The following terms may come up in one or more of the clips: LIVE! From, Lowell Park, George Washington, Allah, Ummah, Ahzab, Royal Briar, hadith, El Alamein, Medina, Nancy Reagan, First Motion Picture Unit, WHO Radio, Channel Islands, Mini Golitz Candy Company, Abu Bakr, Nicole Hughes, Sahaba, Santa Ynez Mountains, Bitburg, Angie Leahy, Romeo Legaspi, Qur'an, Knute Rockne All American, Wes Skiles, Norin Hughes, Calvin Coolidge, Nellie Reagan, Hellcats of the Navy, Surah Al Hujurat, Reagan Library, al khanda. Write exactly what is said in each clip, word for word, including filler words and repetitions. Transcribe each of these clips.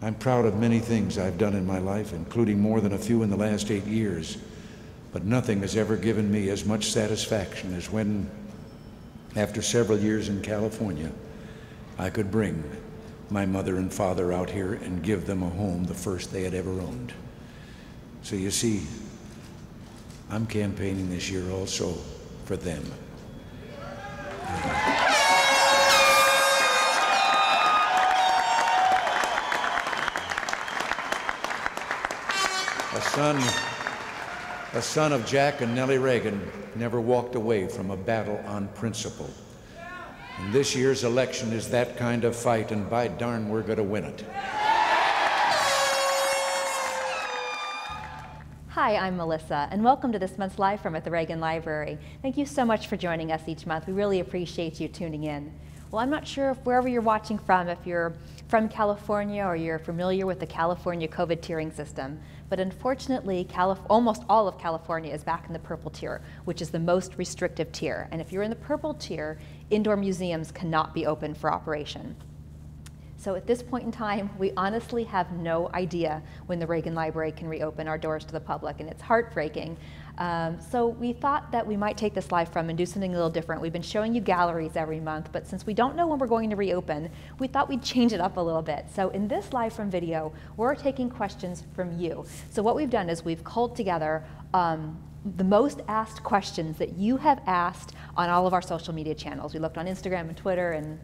I'm proud of many things I've done in my life, including more than a few in the last eight years, but nothing has ever given me as much satisfaction as when, after several years in California, I could bring my mother and father out here and give them a home, the first they had ever owned. So you see, I'm campaigning this year also for them. A son, a son of Jack and Nellie Reagan never walked away from a battle on principle. And this year's election is that kind of fight, and by darn, we're going to win it. Hi, I'm Melissa, and welcome to this month's Live From at the Reagan Library. Thank you so much for joining us each month. We really appreciate you tuning in. Well, I'm not sure if wherever you're watching from, if you're from California or you're familiar with the California COVID tiering system, but unfortunately, Calif almost all of California is back in the purple tier, which is the most restrictive tier. And if you're in the purple tier, indoor museums cannot be open for operation. So at this point in time, we honestly have no idea when the Reagan Library can reopen our doors to the public, and it's heartbreaking. Um, so we thought that we might take this Live From and do something a little different. We've been showing you galleries every month, but since we don't know when we're going to reopen, we thought we'd change it up a little bit. So in this Live From video, we're taking questions from you. So what we've done is we've culled together um, the most asked questions that you have asked on all of our social media channels. We looked on Instagram and Twitter and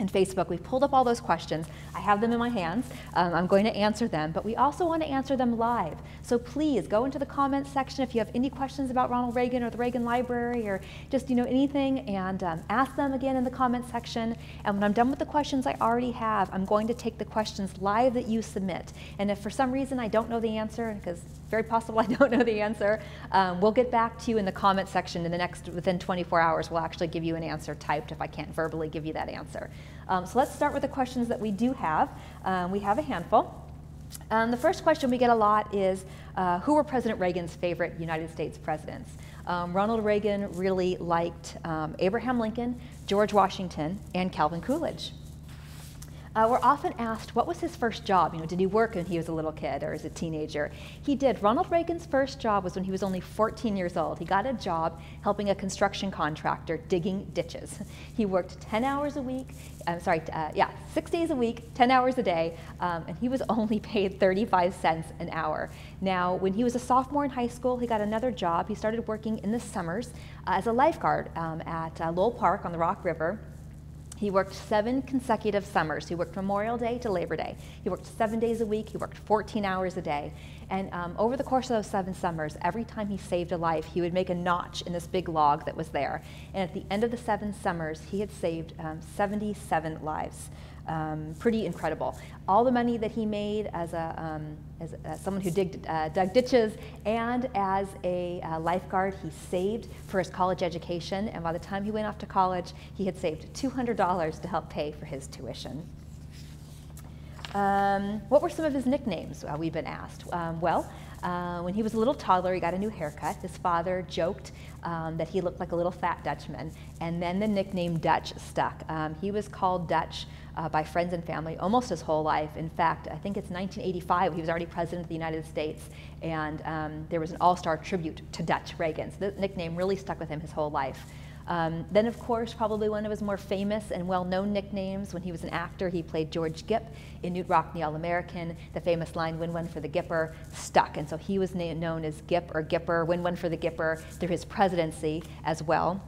and Facebook. We pulled up all those questions. I have them in my hands. Um, I'm going to answer them, but we also want to answer them live. So please go into the comments section if you have any questions about Ronald Reagan or the Reagan Library or just, you know, anything, and um, ask them again in the comments section. And when I'm done with the questions I already have, I'm going to take the questions live that you submit. And if for some reason I don't know the answer, because very possible I don't know the answer, um, we'll get back to you in the comment section in the next, within twenty-four hours, we'll actually give you an answer typed if I can't verbally give you that answer. Um, so let's start with the questions that we do have. Um, we have a handful. Um, the first question we get a lot is, uh, who were President Reagan's favorite United States presidents? Um, Ronald Reagan really liked um, Abraham Lincoln, George Washington, and Calvin Coolidge. Uh, we're often asked, what was his first job? You know, did he work when he was a little kid or as a teenager? He did. Ronald Reagan's first job was when he was only fourteen years old. He got a job helping a construction contractor digging ditches. He worked ten hours a week. I'm sorry, uh, yeah, six days a week, ten hours a day, um, and he was only paid thirty-five cents an hour. Now, when he was a sophomore in high school, he got another job. He started working in the summers uh, as a lifeguard um, at uh, Lowell Park on the Rock River. He worked seven consecutive summers. He worked Memorial Day to Labor Day. He worked seven days a week. He worked fourteen hours a day. And um, over the course of those seven summers, every time he saved a life, he would make a notch in this big log that was there. And at the end of the seven summers, he had saved um, seventy-seven lives. Um, pretty incredible. All the money that he made as a um, as, as someone who digged, uh, dug ditches, and as a uh, lifeguard, he saved for his college education. And by the time he went off to college, he had saved two hundred dollars to help pay for his tuition. Um, what were some of his nicknames? Uh, we've been asked. Um, well. Uh, when he was a little toddler, he got a new haircut. His father joked um, that he looked like a little fat Dutchman, and then the nickname Dutch stuck. Um, he was called Dutch uh, by friends and family almost his whole life. In fact, I think it's nineteen eighty-five, he was already president of the United States, and um, there was an all-star tribute to Dutch Reagan. So the nickname really stuck with him his whole life. Um, then, of course, probably one of his more famous and well-known nicknames, when he was an actor, he played George Gipp in Knute Rockne All American. The famous line, "Win one for the Gipper," stuck. And so he was known as Gipp or Gipper, "Win one for the Gipper," through his presidency as well.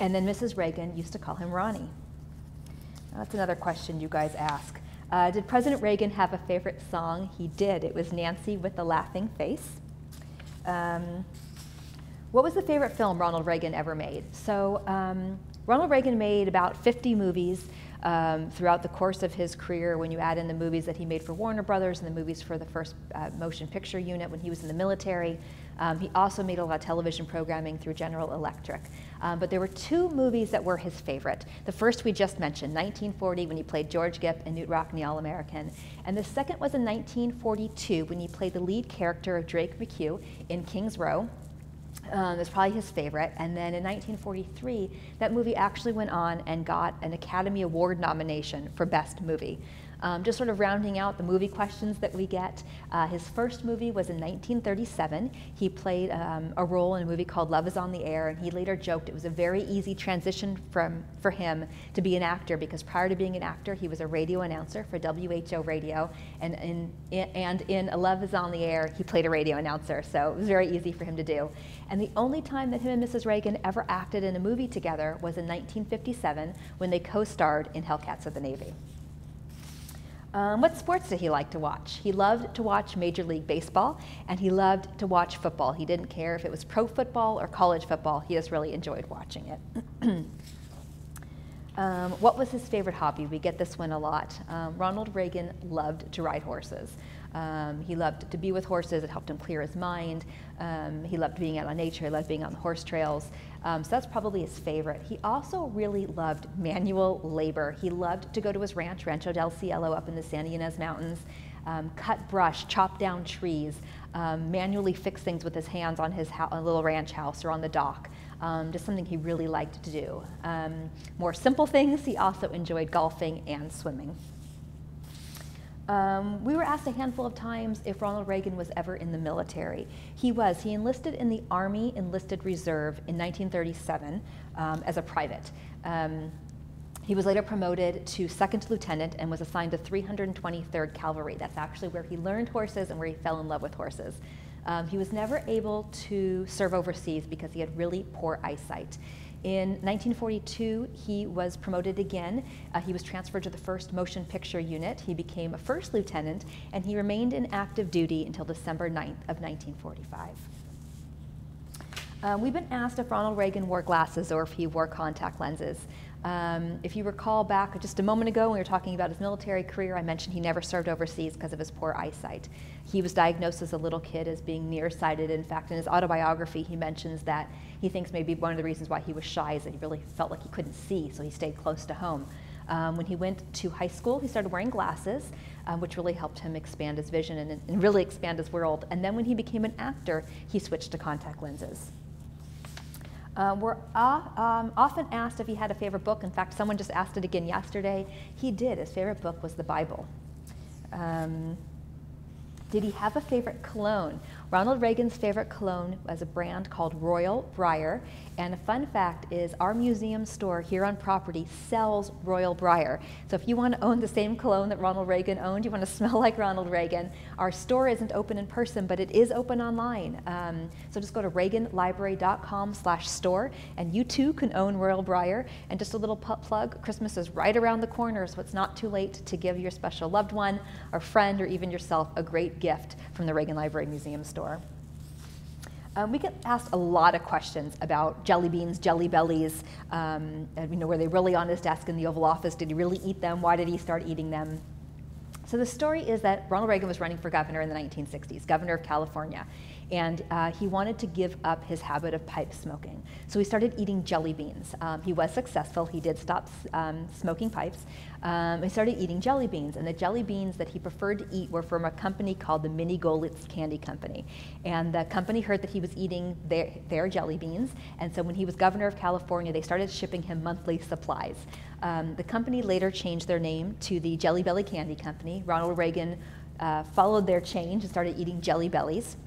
And then Missus Reagan used to call him Ronnie. Now, that's another question you guys ask. Uh, did President Reagan have a favorite song? He did. It was "Nancy with the Laughing Face." Um, What was the favorite film Ronald Reagan ever made? So um, Ronald Reagan made about fifty movies um, throughout the course of his career, when you add in the movies that he made for Warner Brothers and the movies for the First uh, Motion Picture Unit when he was in the military. Um, he also made a lot of television programming through General Electric. Um, but there were two movies that were his favorite. The first we just mentioned, nineteen forty, when he played George Gipp and Knute Rockne All American. And the second was in nineteen forty-two, when he played the lead character of Drake McHugh in King's Row. Um, it's probably his favorite. And then in nineteen forty-three, that movie actually went on and got an Academy Award nomination for Best Movie. Um, just sort of rounding out the movie questions that we get. Uh, his first movie was in nineteen thirty-seven. He played um, a role in a movie called Love is on the Air, and he later joked it was a very easy transition from, for him to be an actor, because prior to being an actor, he was a radio announcer for W H O Radio, and in, and in Love is on the Air, he played a radio announcer, so it was very easy for him to do. And the only time that him and Missus Reagan ever acted in a movie together was in nineteen fifty-seven, when they co-starred in Hellcats of the Navy. Um, what sports did he like to watch? He loved to watch Major League Baseball, and he loved to watch football. He didn't care if it was pro football or college football. He just really enjoyed watching it. um, what was his favorite hobby? We get this one a lot. Um, Ronald Reagan loved to ride horses. Um, he loved to be with horses. It helped him clear his mind. Um, he loved being out on nature. He loved being on the horse trails. Um, so that's probably his favorite. He also really loved manual labor. He loved to go to his ranch, Rancho Del Cielo, up in the Santa Ynez Mountains, um, cut brush, chop down trees, um, manually fix things with his hands on his ho- little ranch house or on the dock. Um, just something he really liked to do. Um, more simple things, he also enjoyed golfing and swimming. Um, we were asked a handful of times if Ronald Reagan was ever in the military. He was. He enlisted in the Army Enlisted Reserve in nineteen thirty-seven um, as a private. Um, he was later promoted to second lieutenant and was assigned to three hundred twenty-third Cavalry. That's actually where he learned horses and where he fell in love with horses. Um, he was never able to serve overseas because he had really poor eyesight. In nineteen forty-two, he was promoted again. Uh, he was transferred to the First Motion Picture Unit. He became a first lieutenant, and he remained in active duty until December ninth of nineteen forty-five. Uh, we've been asked if Ronald Reagan wore glasses or if he wore contact lenses. Um, if you recall back just a moment ago when we were talking about his military career, I mentioned he never served overseas because of his poor eyesight. He was diagnosed as a little kid as being nearsighted. In fact, in his autobiography, he mentions that he thinks maybe one of the reasons why he was shy is that he really felt like he couldn't see, so he stayed close to home. Um, when he went to high school, he started wearing glasses, um, which really helped him expand his vision and, and really expand his world. And then when he became an actor, he switched to contact lenses. Uh, we're uh, um, often asked if he had a favorite book. In fact, someone just asked it again yesterday. He did. His favorite book was the Bible. Um, did he have a favorite cologne? Ronald Reagan's favorite cologne was a brand called Royal Briar. And a fun fact is our museum store here on property sells Royal Briar. So if you want to own the same cologne that Ronald Reagan owned, you want to smell like Ronald Reagan. Our store isn't open in person, but it is open online. Um, so just go to reagan library dot com slash store, and you too can own Royal Briar. And just a little plug, Christmas is right around the corner, so it's not too late to give your special loved one or friend or even yourself a great gift from the Reagan Library Museum store. Um, we get asked a lot of questions about jelly beans, jelly bellies, um, and, you know, were they really on his desk in the Oval Office? Did he really eat them? Why did he start eating them? So the story is that Ronald Reagan was running for governor in the nineteen sixties, governor of California, and uh, he wanted to give up his habit of pipe smoking. So he started eating jelly beans. Um, he was successful. He did stop um, smoking pipes. Um, he started eating jelly beans, and the jelly beans that he preferred to eat were from a company called the Mini Golitz Candy Company. And the company heard that he was eating their, their jelly beans, and so when he was governor of California, they started shipping him monthly supplies. Um, the company later changed their name to the Jelly Belly Candy Company. Ronald Reagan uh, followed their change and started eating Jelly Bellies.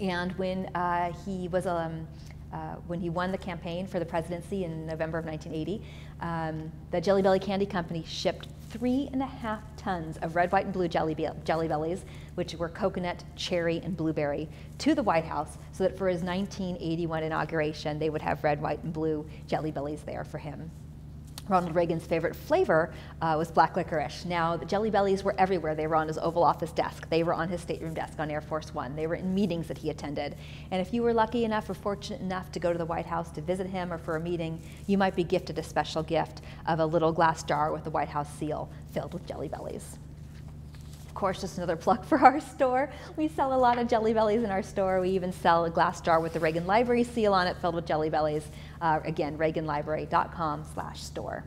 And when uh, he was um, uh, when he won the campaign for the presidency in November of nineteen eighty, um, the Jelly Belly Candy Company shipped three and a half tons of red, white, and blue jelly, be jelly bellies, which were coconut, cherry, and blueberry, to the White House, so that for his nineteen eighty-one inauguration, they would have red, white, and blue jelly bellies there for him. Ronald Reagan's favorite flavor uh, was black licorice. Now, the Jelly Bellies were everywhere. They were on his Oval Office desk. They were on his stateroom desk on Air Force One. They were in meetings that he attended. And if you were lucky enough or fortunate enough to go to the White House to visit him or for a meeting, you might be gifted a special gift of a little glass jar with the White House seal filled with Jelly Bellies. Of course, just another plug for our store. We sell a lot of Jelly Bellies in our store. We even sell a glass jar with the Reagan Library seal on it filled with Jelly Bellies. Uh, again, reagan library dot com slash store.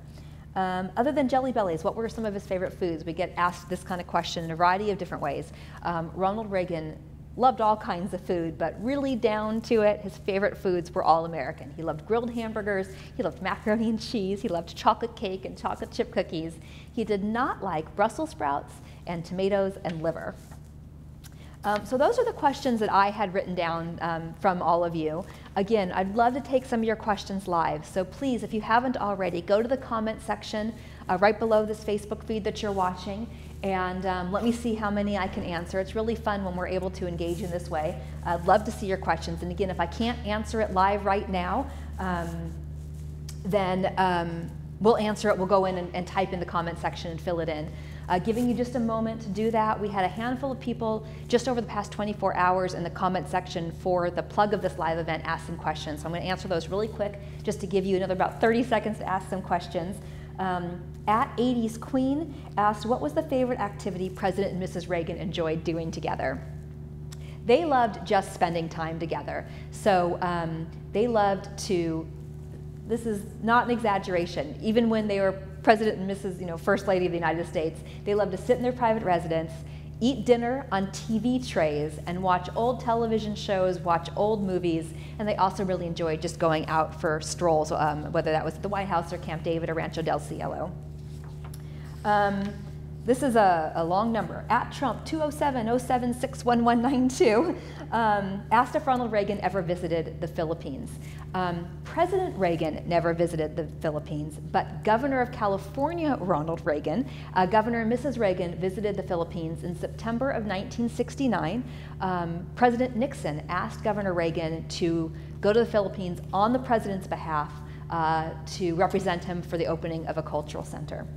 Um, other than Jelly Bellies, what were some of his favorite foods? We get asked this kind of question in a variety of different ways. Um, Ronald Reagan Loved all kinds of food, but really down to it, his favorite foods were all American. He loved grilled hamburgers, he loved macaroni and cheese, he loved chocolate cake and chocolate chip cookies. He did not like Brussels sprouts and tomatoes and liver. Um, so those are the questions that I had written down um, from all of you. Again, I'd love to take some of your questions live, so please, if you haven't already, go to the comment section uh, right below this Facebook feed that you're watching, and um, let me see how many I can answer. It's really fun when we're able to engage in this way. I'd love to see your questions, and again, if I can't answer it live right now, um, then um, we'll answer it. We'll go in and, and type in the comment section and fill it in. Uh, giving you just a moment to do that. We had a handful of people just over the past twenty-four hours in the comment section for the plug of this live event ask some questions. So I'm going to answer those really quick just to give you another about thirty seconds to ask some questions. Um, at eighties Queen asked, what was the favorite activity President and Missus Reagan enjoyed doing together? They loved just spending time together. So um, they loved to, this is not an exaggeration, even when they were President and Missus you know, First Lady of the United States, they loved to sit in their private residence, eat dinner on T V trays, and watch old television shows, watch old movies, and they also really enjoyed just going out for strolls, um, whether that was at the White House or Camp David or Rancho Del Cielo. Um, this is a, a long number. At Trump, two oh seven oh seven six one one nine two, um, asked if Ronald Reagan ever visited the Philippines. Um, President Reagan never visited the Philippines, but Governor of California Ronald Reagan, uh, Governor and Missus Reagan visited the Philippines in September of nineteen sixty-nine. Um, President Nixon asked Governor Reagan to go to the Philippines on the president's behalf uh, to represent him for the opening of a cultural center.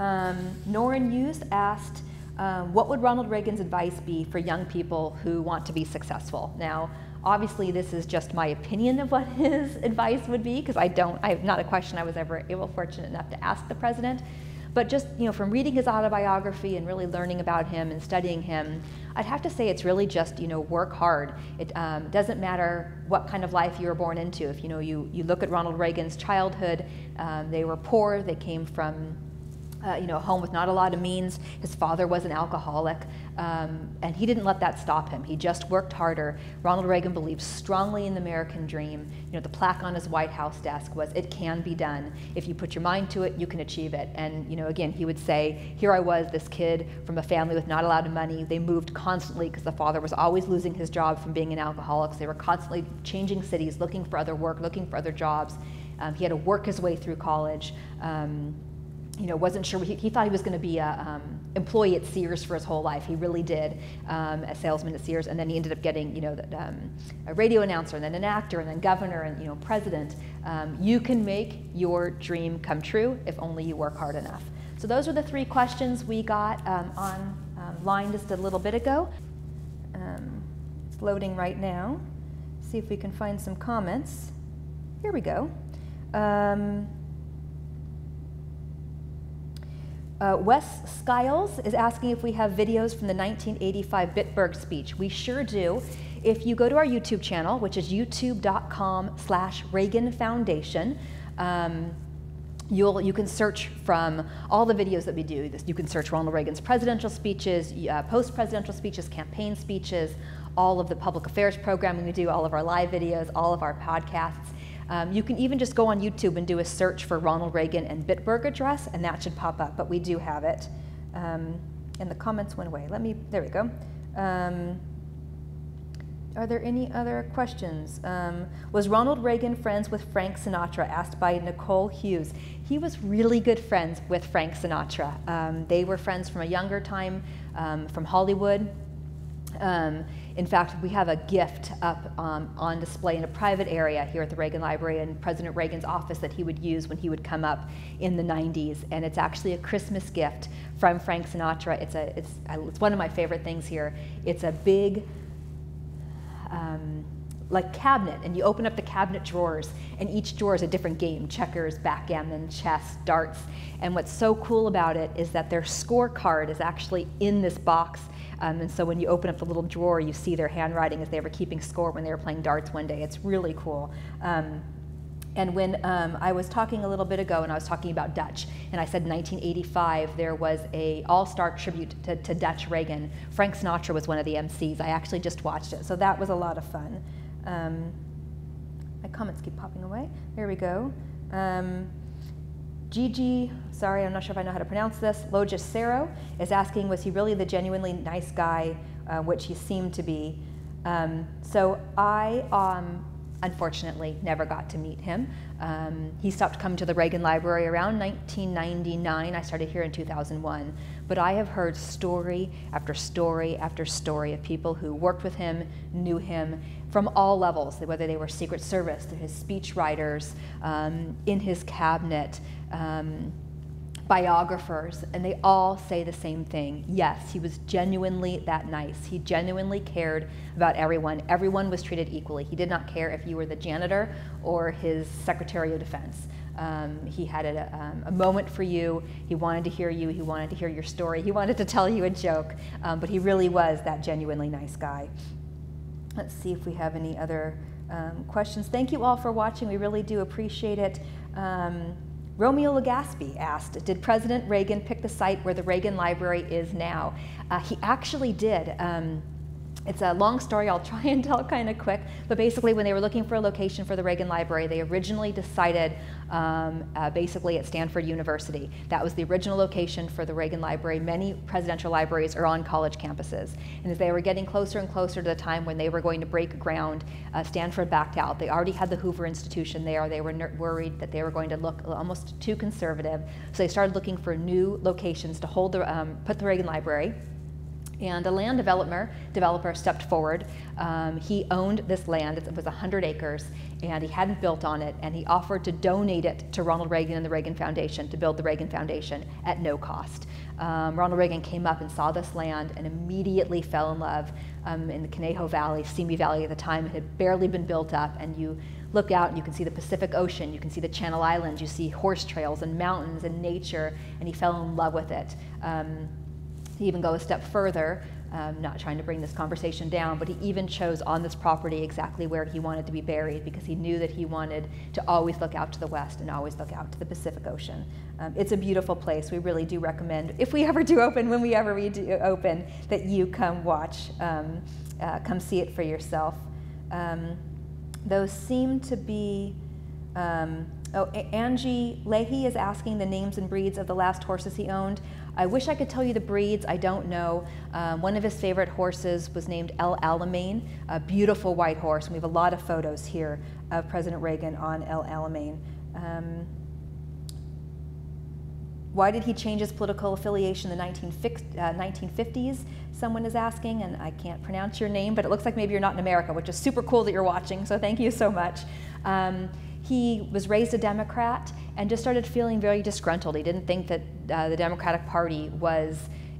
um, Norin Hughes asked, uh, what would Ronald Reagan's advice be for young people who want to be successful? Now, obviously, this is just my opinion of what his advice would be, because I don't, I, not a question I was ever able, fortunate enough to ask the president. But just, you know, from reading his autobiography and really learning about him and studying him, I'd have to say it's really just, you know, work hard. It um, doesn't matter what kind of life you were born into. If, you know, you, you look at Ronald Reagan's childhood, um, they were poor, they came from Uh, you know, a home with not a lot of means. His father was an alcoholic, um, and he didn't let that stop him. He just worked harder. Ronald Reagan believed strongly in the American dream. You know, the plaque on his White House desk was, "It can be done. If you put your mind to it, you can achieve it." And, you know, again, he would say, here I was, this kid from a family with not a lot of money. They moved constantly because the father was always losing his job from being an alcoholic. So they were constantly changing cities, looking for other work, looking for other jobs. Um, he had to work his way through college. Um, You know, wasn't sure. He, he thought he was going to be a um, employee at Sears for his whole life. He really did, um, a salesman at Sears, and then he ended up getting, you know, the, um, a radio announcer, and then an actor, and then governor, and you know, president. Um, you can make your dream come true if only you work hard enough. So those are the three questions we got um, online um, just a little bit ago. Um, it's loading right now. See if we can find some comments. Here we go. Um, Uh, Wes Skiles is asking if we have videos from the nineteen eighty-five Bitburg speech. We sure do. If you go to our YouTube channel, which is youtube.com slash Reagan Foundation, um, You'll, you can search from all the videos that we do. You can search Ronald Reagan's presidential speeches, uh, post-presidential speeches, campaign speeches, all of the public affairs programming we do, all of our live videos, all of our podcasts. Um, you can even just go on YouTube and do a search for Ronald Reagan and Bitburg address, and that should pop up, but we do have it. Um, and the comments went away. Let me, there we go. Um, are there any other questions? Um, was Ronald Reagan friends with Frank Sinatra? Asked by Nicole Hughes. He was really good friends with Frank Sinatra. Um, they were friends from a younger time, um, from Hollywood. Um, in fact, we have a gift up um, on display in a private area here at the Reagan Library in President Reagan's office that he would use when he would come up in the nineties, and it's actually a Christmas gift from Frank Sinatra. It's a, it's, it's one of my favorite things here. It's a big, um, like cabinet, and you open up the cabinet drawers, and each drawer is a different game: checkers, backgammon, chess, darts. And what's so cool about it is that their scorecard is actually in this box. Um, and so when you open up the little drawer, you see their handwriting as they were keeping score when they were playing darts one day. It's really cool. Um, And when um, I was talking a little bit ago, and I was talking about Dutch, and I said nineteen eighty-five, there was a all-star tribute to, to Dutch Reagan. Frank Sinatra was one of the M Cs. I actually just watched it, so that was a lot of fun. Um, my comments keep popping away. There we go. Um, Gigi, sorry, I'm not sure if I know how to pronounce this, Logicero is asking, was he really the genuinely nice guy, uh, which he seemed to be? Um, so I, um, unfortunately, never got to meet him. Um, he stopped coming to the Reagan Library around nineteen ninety-nine. I started here in two thousand one. But I have heard story after story after story of people who worked with him, knew him, from all levels, whether they were Secret Service, to his speech writers, um, in his cabinet, um, biographers, and they all say the same thing. Yes, he was genuinely that nice. He genuinely cared about everyone. Everyone was treated equally. He did not care if you were the janitor or his Secretary of Defense. Um, he had a, um, a moment for you. He wanted to hear you. He wanted to hear your story. He wanted to tell you a joke, um, but he really was that genuinely nice guy. Let's see if we have any other um, questions. Thank you all for watching. We really do appreciate it. Um, Romeo Legaspi asked, did President Reagan pick the site where the Reagan Library is now? Uh, he actually did. Um, it's a long story I'll try and tell kind of quick, but basically when they were looking for a location for the Reagan Library, they originally decided um, uh, basically at Stanford University. That was the original location for the Reagan Library. Many presidential libraries are on college campuses. And as they were getting closer and closer to the time when they were going to break ground, uh, Stanford backed out. They already had the Hoover Institution there. They were worried that they were going to look almost too conservative. So they started looking for new locations to hold the, um, put the Reagan Library. And a land developer, developer stepped forward. Um, he owned this land, it was one hundred acres, and he hadn't built on it, and he offered to donate it to Ronald Reagan and the Reagan Foundation, to build the Reagan Foundation at no cost. Um, Ronald Reagan came up and saw this land and immediately fell in love um, in the Conejo Valley, Simi Valley at the time. It had barely been built up, and you look out and you can see the Pacific Ocean, you can see the Channel Islands, you see horse trails and mountains and nature, and he fell in love with it. Um, He even go a step further, um, not trying to bring this conversation down, but he even chose on this property exactly where he wanted to be buried because he knew that he wanted to always look out to the west and always look out to the Pacific Ocean. Um, it's a beautiful place. We really do recommend, if we ever do open, when we ever we do open, that you come watch, um, uh, come see it for yourself. Um, those seem to be, um, oh, Angie Leahy is asking the names and breeds of the last horses he owned. I wish I could tell you the breeds, I don't know. Um, one of his favorite horses was named El Alamein, a beautiful white horse, and we have a lot of photos here of President Reagan on El Alamein. Um, why did he change his political affiliation in the nineteen fifties? Someone is asking, and I can't pronounce your name, but it looks like maybe you're not in America, which is super cool that you're watching, so thank you so much. Um, He was raised a Democrat and just started feeling very disgruntled. He didn't think that uh, the Democratic Party was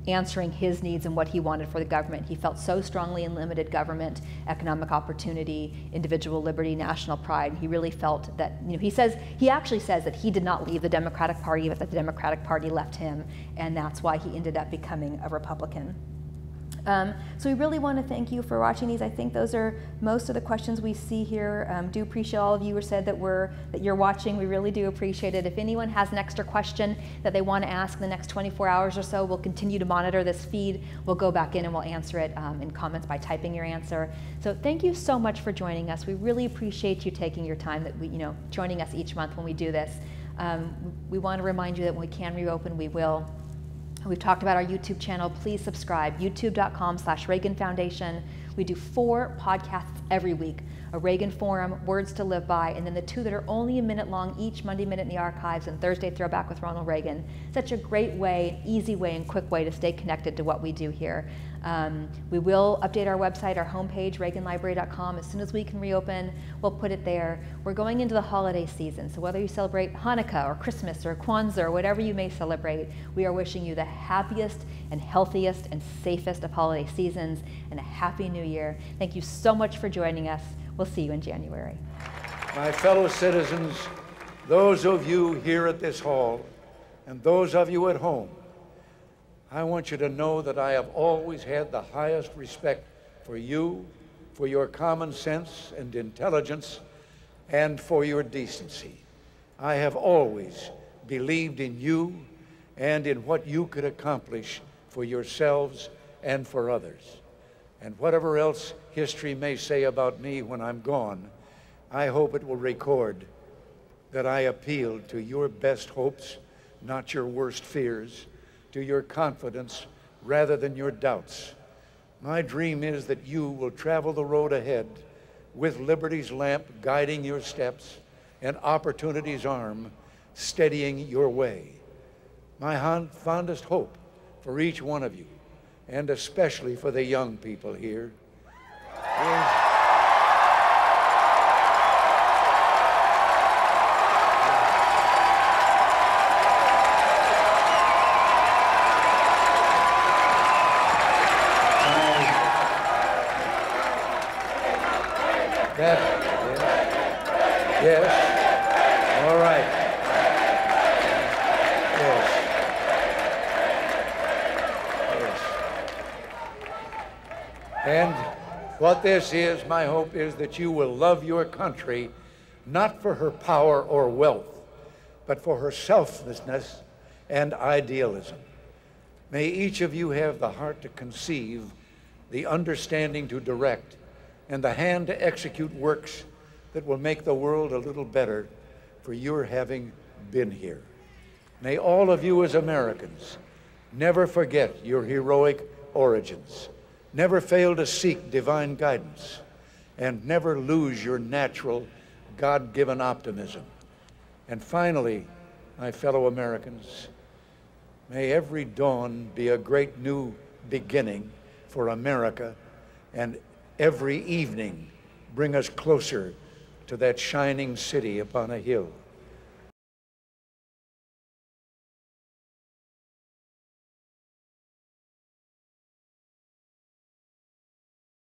answering his needs and what he wanted for the government. He felt so strongly in limited government, economic opportunity, individual liberty, national pride. He really felt that, you know, he says, he actually says that he did not leave the Democratic Party, but that the Democratic Party left him, and that's why he ended up becoming a Republican. Um, so we really want to thank you for watching these. I think those are most of the questions we see here. Um, do appreciate all of you who said that we're that you're watching. We really do appreciate it. If anyone has an extra question that they want to ask in the next twenty-four hours or so, we'll continue to monitor this feed. We'll go back in and we'll answer it um, in comments by typing your answer. So thank you so much for joining us. We really appreciate you taking your time that we, you know, joining us each month when we do this. Um, we want to remind you that when we can reopen, we will. We've talked about our YouTube channel. Please subscribe, youtube.com slash Reagan Foundation. We do four podcasts every week, a Reagan Forum, Words to Live By, and then the two that are only a minute long each, Monday Minute in the Archives and Thursday Throwback with Ronald Reagan. Such a great way, easy way, and quick way to stay connected to what we do here. Um, we will update our website, our homepage, Reagan Library dot com. As soon as we can reopen, we'll put it there. We're going into the holiday season, so whether you celebrate Hanukkah or Christmas or Kwanzaa or whatever you may celebrate, we are wishing you the happiest and healthiest and safest of holiday seasons and a happy new year. Thank you so much for joining us. We'll see you in January. My fellow citizens, those of you here at this hall and those of you at home, I want you to know that I have always had the highest respect for you, for your common sense and intelligence, and for your decency. I have always believed in you and in what you could accomplish for yourselves and for others. And whatever else history may say about me when I'm gone, I hope it will record that I appealed to your best hopes, not your worst fears, to your confidence rather than your doubts. My dream is that you will travel the road ahead with liberty's lamp guiding your steps and opportunity's arm steadying your way. My fondest hope for each one of you, and especially for the young people here, is what this is, my hope is that you will love your country, not for her power or wealth, but for her selflessness and idealism. May each of you have the heart to conceive, the understanding to direct, and the hand to execute works that will make the world a little better for your having been here. May all of you as Americans never forget your heroic origins. Never fail to seek divine guidance, and never lose your natural, God-given optimism. And finally, my fellow Americans, may every dawn be a great new beginning for America, and every evening bring us closer to that shining city upon a hill.